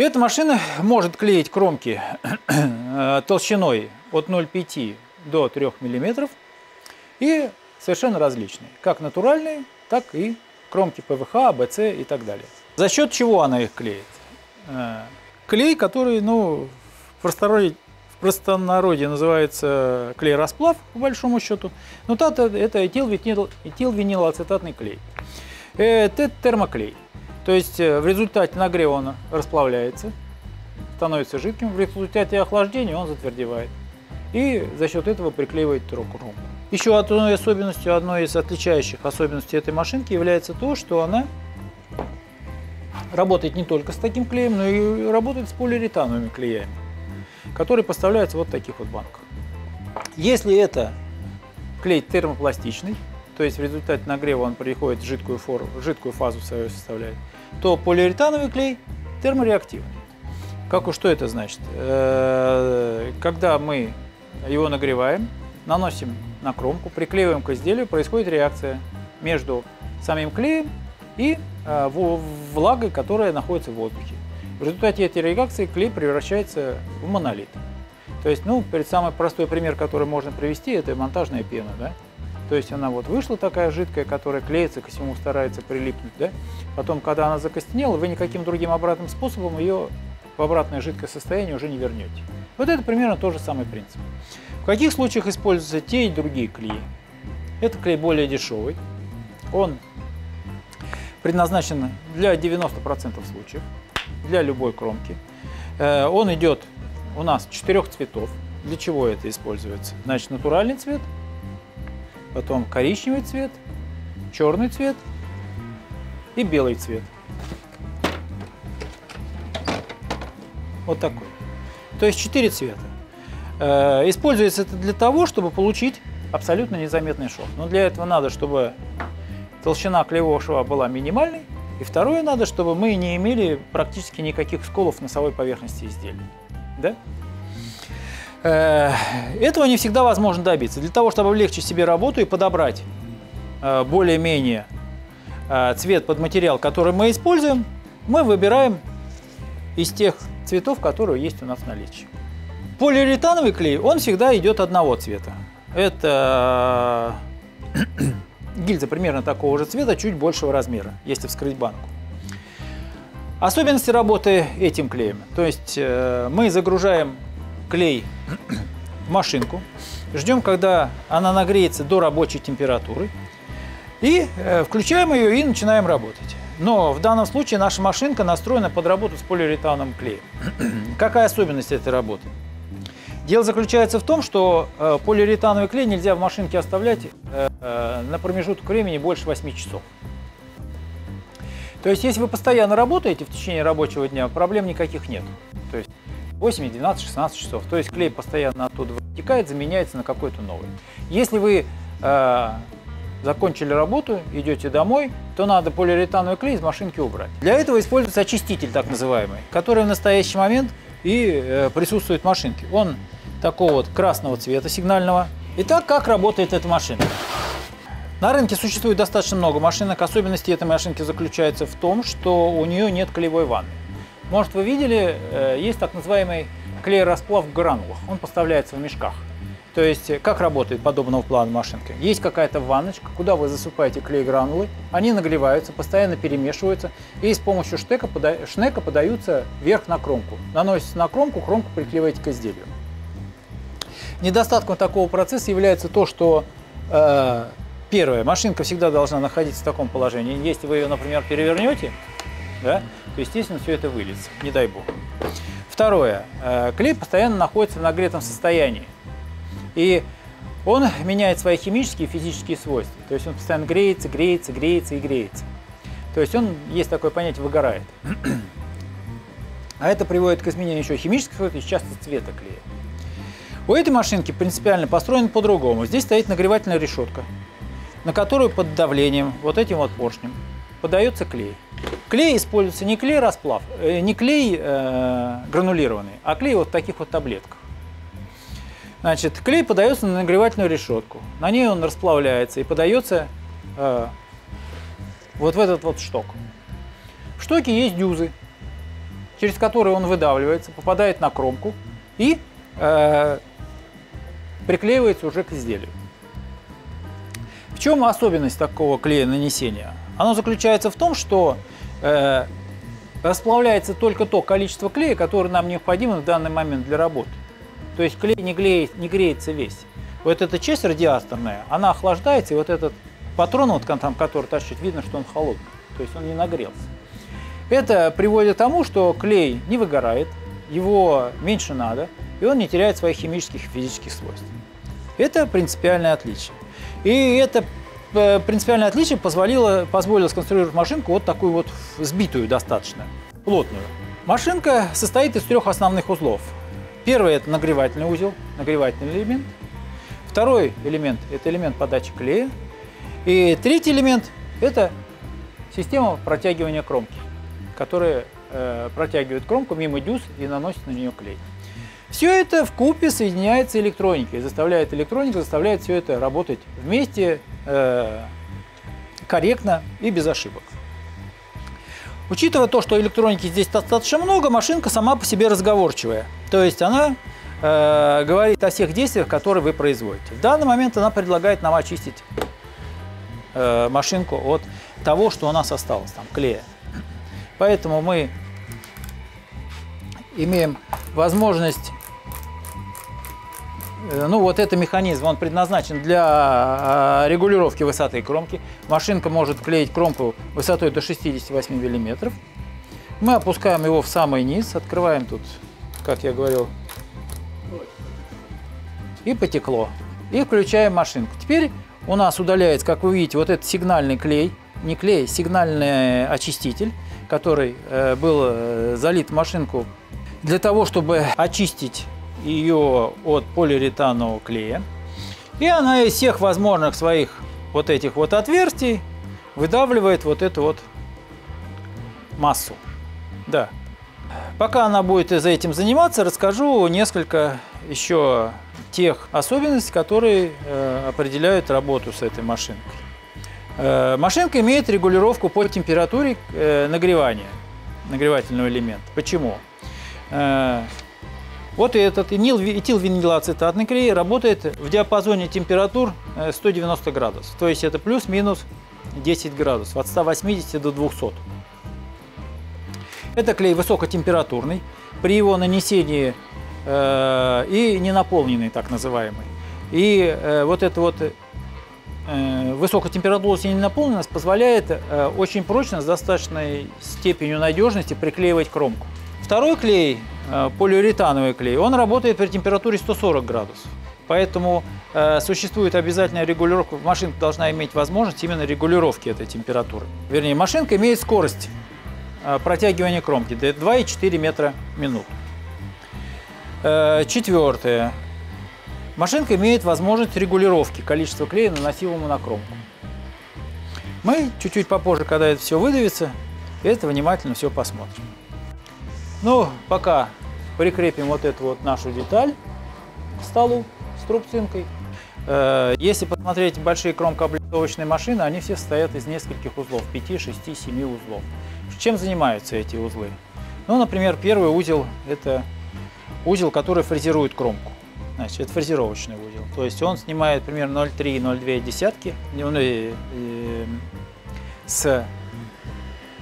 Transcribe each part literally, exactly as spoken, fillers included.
И эта машина может клеить кромки толщиной от ноль целых пяти десятых до трёх миллиметров и совершенно различные, как натуральные, так и кромки ПВХ, АБЦ и так далее. За счет чего она их клеит? Клей, который, ну, в простонародье, в простонародье называется клей-расплав, по большому счету, но это, это этилвинилоацетатный клей. Это термоклей. То есть в результате нагрева он расплавляется, становится жидким, в результате охлаждения он затвердевает. И за счет этого приклеивает трубку. Еще одной особенностью, одной из отличающих особенностей этой машинки является то, что она работает не только с таким клеем, но и работает с полиуретановыми клеями, которые поставляются вот в таких вот банках. Если это клей термопластичный, то есть в результате нагрева он переходит в жидкую форму, жидкую фазу свою составляет, то полиуретановый клей термореактивный. Как уж что это значит? Когда мы его нагреваем, наносим на кромку, приклеиваем к изделию, происходит реакция между самим клеем и влагой, которая находится в воздухе. В результате этой реакции клей превращается в монолит. То есть, ну, самый простой пример, который можно привести, это монтажная пена, да? То есть она вот вышла такая жидкая, которая клеится, ко всему старается прилипнуть, да? Потом, когда она закостенела, вы никаким другим обратным способом ее в обратное жидкое состояние уже не вернете. Вот это примерно тот же самый принцип. В каких случаях используются те и другие клеи? Это клей более дешевый. Он предназначен для девяноста процентов случаев, для любой кромки. Он идет у нас четырех цветов. Для чего это используется? Значит, натуральный цвет, потом коричневый цвет, черный цвет и белый цвет. Вот такой. То есть четыре цвета. Используется это для того, чтобы получить абсолютно незаметный шов. Но для этого надо, чтобы толщина клеевого шва была минимальной. И второе, надо, чтобы мы не имели практически никаких сколов носовой поверхности изделия. Да? Этого не всегда возможно добиться. Для того, чтобы облегчить себе работу и подобрать более-менее цвет под материал, который мы используем, мы выбираем из тех цветов, которые есть у нас в наличии. Полиуретановый клей, он всегда идет одного цвета. Это гильза примерно такого же цвета, чуть большего размера, если вскрыть банку. Особенности работы этим клеем. То есть мы загружаем клей в машинку, ждем, когда она нагреется до рабочей температуры, и включаем ее и начинаем работать. Но в данном случае наша машинка настроена под работу с полиуретановым клеем. Какая особенность этой работы? Дело заключается в том, что полиуретановый клей нельзя в машинке оставлять на промежуток времени больше восьми часов. То есть, если вы постоянно работаете в течение рабочего дня, проблем никаких нет. То есть восемь, двенадцать, шестнадцать часов. То есть клей постоянно оттуда вытекает, заменяется на какой-то новый. Если вы э, закончили работу, идете домой, то надо полиуретановый клей из машинки убрать. Для этого используется очиститель, так называемый, который в настоящий момент и э, присутствует в машинке. Он такого вот красного цвета сигнального. Итак, как работает эта машина? На рынке существует достаточно много машинок. Особенности этой машинки заключается в том, что у нее нет клеевой ванны. Может, вы видели, есть так называемый клей-расплав в гранулах. Он поставляется в мешках. То есть, как работает подобного плана машинка? Есть какая-то ванночка, куда вы засыпаете клей-гранулы, они нагреваются, постоянно перемешиваются, и с помощью штека, пода... шнека подаются вверх на кромку. Наносится на кромку, кромку приклеиваете к изделию. Недостатком такого процесса является то, что э, первое, машинка всегда должна находиться в таком положении. Если вы ее, например, перевернете, да, то, естественно, все это выльется, не дай бог. Второе, э, клей постоянно находится в нагретом состоянии. И он меняет свои химические и физические свойства. То есть он постоянно греется, греется, греется и греется. То есть он, есть такое понятие, выгорает. А это приводит к изменению еще химических свойств и часто цвета клея. У этой машинки принципиально построена по-другому. Здесь стоит нагревательная решетка, на которую под давлением, вот этим вот поршнем, подается клей. Клей используется не клей расплав, не клей э, гранулированный, а клей вот в таких вот таблетках. Значит, клей подается на нагревательную решетку. На ней он расплавляется и подается э, вот в этот вот шток. В штоке есть дюзы. через который он выдавливается, попадает на кромку и э, приклеивается уже к изделию. В чем особенность такого клея нанесения? Она заключается в том, что э, расплавляется только то количество клея, которое нам необходимо в данный момент для работы. То есть клей не, глеет, не греется весь. Вот эта часть радиаторная, она охлаждается, и вот этот патрон, вот, который торчит, видно, что он холодный, то есть он не нагрелся. Это приводит к тому, что клей не выгорает, его меньше надо, и он не теряет своих химических и физических свойств. Это принципиальное отличие. И это принципиальное отличие позволило, позволило сконструировать машинку вот такую вот сбитую достаточно, плотную. Машинка состоит из трех основных узлов. Первый – это нагревательный узел, нагревательный элемент. Второй элемент – это элемент подачи клея. И третий элемент – это система протягивания кромки, которая э, протягивает кромку мимо дюз и наносит на нее клей. Все это вкупе соединяется электроникой, заставляет электронику, заставляет все это работать вместе, э, корректно и без ошибок. Учитывая то, что электроники здесь достаточно много, машинка сама по себе разговорчивая. То есть она э, говорит о всех действиях, которые вы производите. В данный момент она предлагает нам очистить э, машинку от того, что у нас осталось, там, клея. Поэтому мы имеем возможность, ну вот этот механизм, он предназначен для регулировки высоты кромки. Машинка может клеить кромку высотой до шестидесяти восьми миллиметров. Мы опускаем его в самый низ, открываем тут, как я говорил, и потекло. И включаем машинку. Теперь у нас удаляется, как вы видите, вот этот сигнальный клей, не клей, сигнальный очиститель, который был залит в машинку для того, чтобы очистить ее от полиуретанового клея. И она из всех возможных своих вот этих вот отверстий выдавливает вот эту вот массу. Да. Пока она будет этим заниматься, расскажу несколько еще тех особенностей, которые определяют работу с этой машинкой. Машинка имеет регулировку по температуре нагревания нагревательного элемента. Почему? Вот этот этилвинилоацетатный клей работает в диапазоне температур сто девяносто градусов. То есть это плюс-минус десять градусов, от ста восьмидесяти до двухсот. Это клей высокотемпературный, при его нанесении э, и ненаполненный, так называемый. И э, вот это вот э, высокая температура и ненаполненность позволяет э, очень прочно, с достаточной степенью надежности приклеивать кромку. Второй клей, э, полиуретановый клей, он работает при температуре сто сорок градусов. Поэтому э, существует обязательная регулировка, машинка должна иметь возможность именно регулировки этой температуры. Вернее, машинка имеет скорость протягивание кромки до двух целых четырёх десятых метра в минуту. Четвертое. Машинка имеет возможность регулировки количества клея, наносимого на кромку. Мы чуть-чуть попозже, когда это все выдавится, это внимательно все посмотрим. Ну, пока прикрепим вот эту вот нашу деталь к столу с трубцинкой. Если посмотреть большие кромкооблицовочные машины, они все состоят из нескольких узлов, пяти, шести, семи узлов. Чем занимаются эти узлы? Ну, например, первый узел – это узел, который фрезерует кромку. Значит, это фрезеровочный узел. То есть он снимает примерно ноль целых три - ноль целых две десятки с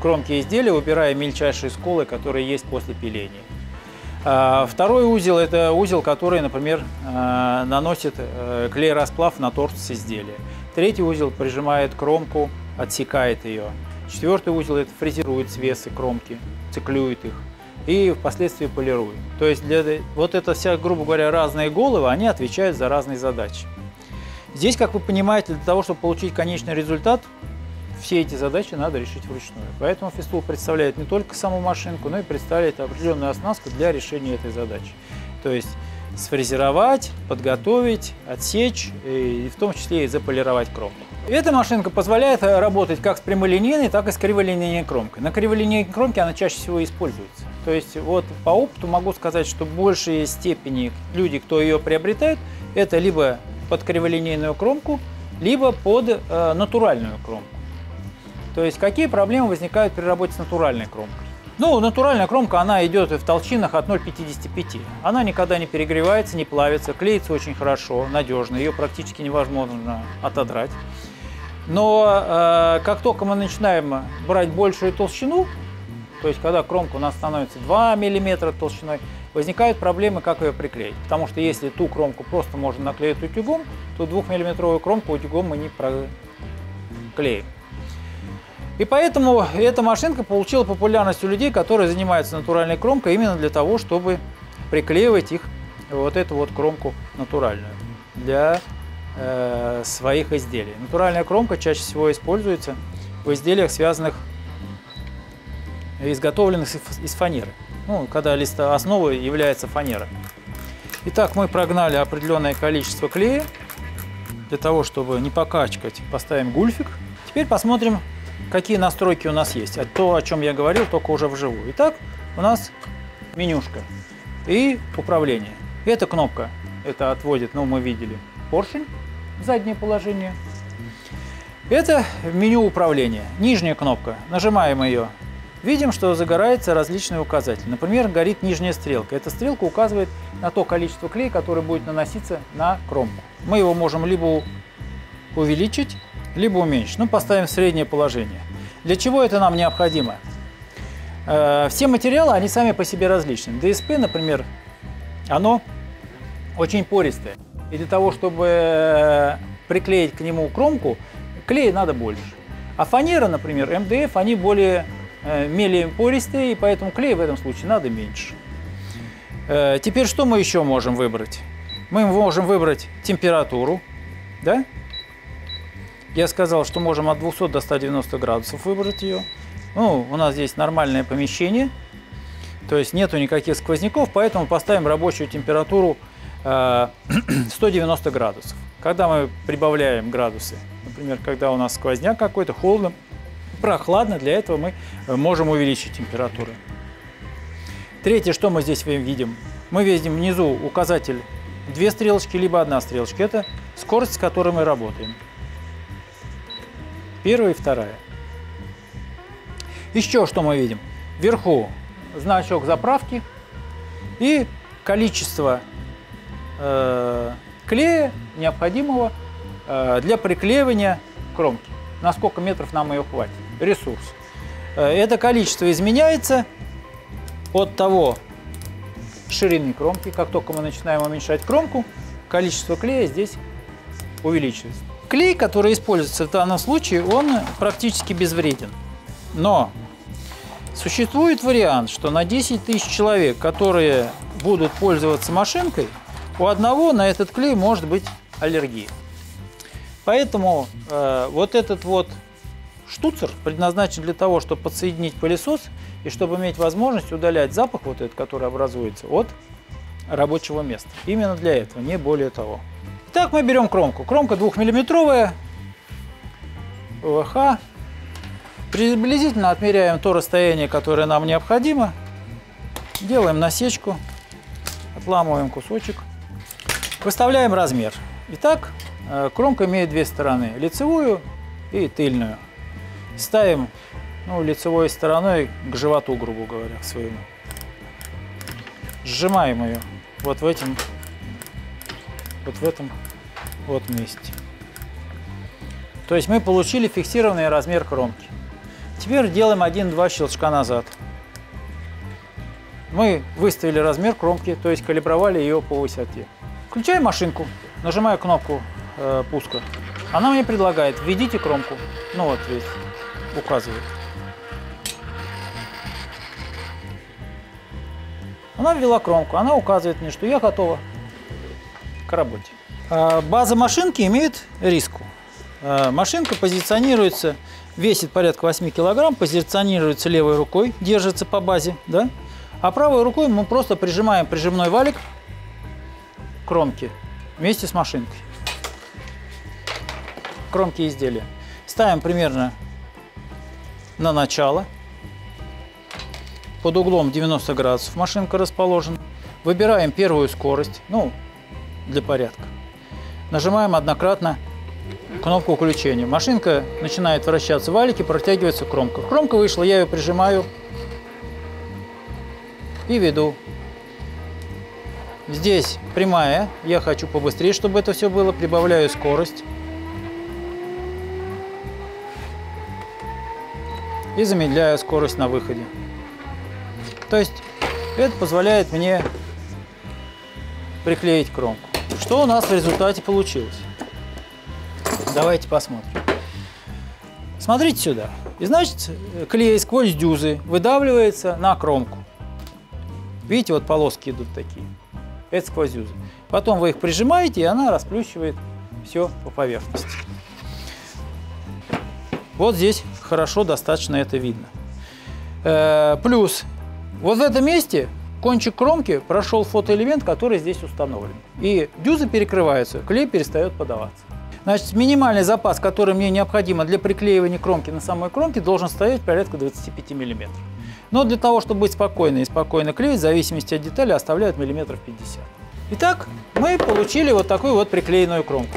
кромки изделия, убирая мельчайшие сколы, которые есть после пиления. Второй узел – это узел, который, например, наносит клей-расплав на торт с изделия. Третий узел прижимает кромку, отсекает ее. Четвертый узел – это фрезерует свесы кромки, циклюет их и впоследствии полирует. То есть для, вот это вся, грубо говоря, разные головы, они отвечают за разные задачи. Здесь, как вы понимаете, для того, чтобы получить конечный результат, все эти задачи надо решить вручную. Поэтому Фестул представляет не только саму машинку, но и представляет определенную оснастку для решения этой задачи. То есть сфрезеровать, подготовить, отсечь, и в том числе и заполировать кромку. Эта машинка позволяет работать как с прямолинейной, так и с криволинейной кромкой. На криволинейной кромке она чаще всего используется. То есть вот по опыту могу сказать, что в большей степени люди, кто ее приобретает, это либо под криволинейную кромку, либо под э, натуральную кромку. То есть какие проблемы возникают при работе с натуральной кромкой? Ну, натуральная кромка, она идет в толщинах от ноль целых пятидесяти пяти сотых. Она никогда не перегревается, не плавится, клеится очень хорошо, надежно, ее практически невозможно отодрать. Но э, как только мы начинаем брать большую толщину, то есть когда кромка у нас становится два миллиметра толщиной, возникают проблемы, как ее приклеить. Потому что если ту кромку просто можно наклеить утюгом, то двухмиллиметровую кромку утюгом мы не проклеим. И поэтому эта машинка получила популярность у людей, которые занимаются натуральной кромкой, именно для того, чтобы приклеивать их, вот эту вот кромку натуральную, для э, своих изделий. Натуральная кромка чаще всего используется в изделиях, связанных, изготовленных из фанеры. Ну, когда листа основы является фанера. Итак, мы прогнали определенное количество клея. Для того, чтобы не покачкать, поставим гульфик. Теперь посмотрим, какие настройки у нас есть. То, о чем я говорил, только уже вживую. Итак, у нас менюшка и управление. Эта кнопка, это отводит, ну, мы видели, поршень, заднее положение. Это меню управления. Нижняя кнопка, нажимаем ее, видим, что загорается различные указатели. Например, горит нижняя стрелка. Эта стрелка указывает на то количество клея, которое будет наноситься на кромку. Мы его можем либо увеличить, либо уменьшить. Ну, поставим среднее положение. Для чего это нам необходимо? Э, все материалы, они сами по себе различны. ДСП, например, оно очень пористое. И для того, чтобы приклеить к нему кромку, клея надо больше. А фанера, например, МДФ, они более э, мелкие, пористые, и поэтому клея в этом случае надо меньше. Э, теперь что мы еще можем выбрать? Мы можем выбрать температуру, да? Я сказал, что можем от двухсот до ста девяноста градусов выбрать ее. Ну, у нас здесь нормальное помещение, то есть нету никаких сквозняков, поэтому поставим рабочую температуру э, сто девяносто градусов. Когда мы прибавляем градусы, например, когда у нас сквозняк какой-то, холодно, прохладно, для этого мы можем увеличить температуру. Третье, что мы здесь видим? Мы видим внизу указатель две стрелочки, либо одна стрелочка. Это скорость, с которой мы работаем. Первая и вторая. Еще что мы видим? Вверху значок заправки и количество э, клея, необходимого э, для приклеивания кромки. На сколько метров нам ее хватит? Ресурс. Это количество изменяется от того ширины кромки. Как только мы начинаем уменьшать кромку, количество клея здесь увеличивается. Клей, который используется в данном случае, он практически безвреден. Но существует вариант, что на десять тысяч человек, которые будут пользоваться машинкой, у одного на этот клей может быть аллергия. Поэтому э, вот этот вот штуцер предназначен для того, чтобы подсоединить пылесос и чтобы иметь возможность удалять запах, вот этот, который образуется, от рабочего места. Именно для этого, не более того. Итак, мы берем кромку. Кромка двухмиллиметровая, ПВХ. Приблизительно отмеряем то расстояние, которое нам необходимо. Делаем насечку, отламываем кусочек. Выставляем размер. Итак, кромка имеет две стороны, лицевую и тыльную. Ставим, ну, лицевой стороной к животу, грубо говоря, к своему. Сжимаем ее вот в этом вот в этом вот месте. То есть мы получили фиксированный размер кромки. Теперь делаем один-два щелчка назад. Мы выставили размер кромки, то есть калибровали ее по высоте. Включаем машинку, нажимаю кнопку э, пуска. Она мне предлагает: введите кромку. Ну вот здесь указывает. Она ввела кромку, она указывает мне, что я готова к работе. База машинки имеет риску. Машинка позиционируется, весит порядка восьми килограмм, позиционируется левой рукой, держится по базе, да? А правой рукой мы просто прижимаем прижимной валик к кромке вместе с машинкой, к кромке изделия. Ставим примерно на начало. Под углом девяноста градусов машинка расположена. Выбираем первую скорость, ну, для порядка. Нажимаем однократно кнопку включения. Машинка начинает вращаться, валики протягиваются к кромке. Кромка вышла, я ее прижимаю и веду. Здесь прямая, я хочу побыстрее, чтобы это все было, прибавляю скорость. И замедляю скорость на выходе. То есть это позволяет мне приклеить кромку. Что у нас в результате получилось? Давайте посмотрим. Смотрите сюда. И значит, клей сквозь дюзы выдавливается на кромку. Видите, вот полоски идут такие. Это сквозь дюзы. Потом вы их прижимаете, и она расплющивает все по поверхности. Вот здесь хорошо, достаточно это видно. Э-э, плюс, вот в этом месте кончик кромки прошел фотоэлемент, который здесь установлен. И дюзы перекрываются, клей перестает подаваться. Значит, минимальный запас, который мне необходимо для приклеивания кромки на самой кромке, должен стоять порядка двадцати пяти миллиметров. Но для того, чтобы быть спокойно и спокойно клеить, в зависимости от детали оставляют миллиметров пятьдесят. Итак, мы получили вот такую вот приклеенную кромку.